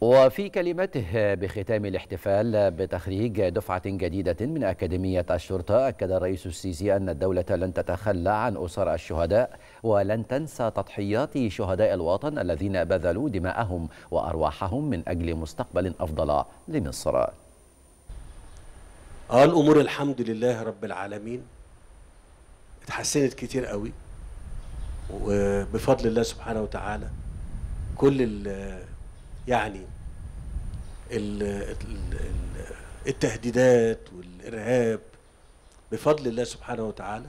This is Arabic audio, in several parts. وفي كلمته بختام الاحتفال بتخريج دفعة جديدة من أكاديمية الشرطة، أكد الرئيس السيسي أن الدولة لن تتخلى عن أسر الشهداء ولن تنسى تضحيات شهداء الوطن الذين بذلوا دماءهم وأرواحهم من أجل مستقبل أفضل لمصر. الأمور الحمد لله رب العالمين اتحسنت كتير قوي، وبفضل الله سبحانه وتعالى كل التهديدات والإرهاب بفضل الله سبحانه وتعالى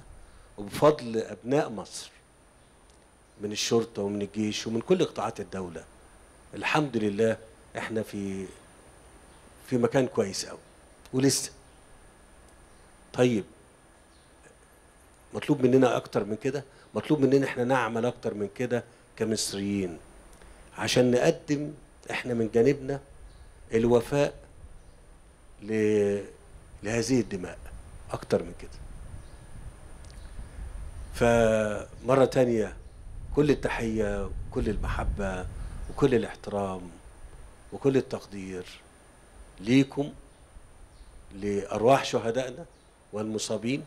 وبفضل أبناء مصر من الشرطة ومن الجيش ومن كل قطاعات الدولة، الحمد لله احنا في مكان كويس قوي ولسه. طيب مطلوب مننا أكتر من كده، مطلوب مننا احنا نعمل أكتر من كده كمصريين عشان نقدم احنا من جانبنا الوفاء لهذه الدماء أكتر من كده. فمرة تانية كل التحية وكل المحبة وكل الاحترام وكل التقدير ليكم، لأرواح شهدائنا والمصابين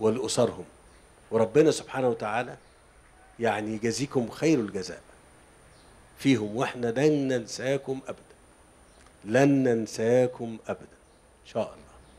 والأسرهم، وربنا سبحانه وتعالى يجازيكم خير الجزاء فيهم، واحنا لن ننساكم أبدا، لن ننساكم أبدا إن شاء الله.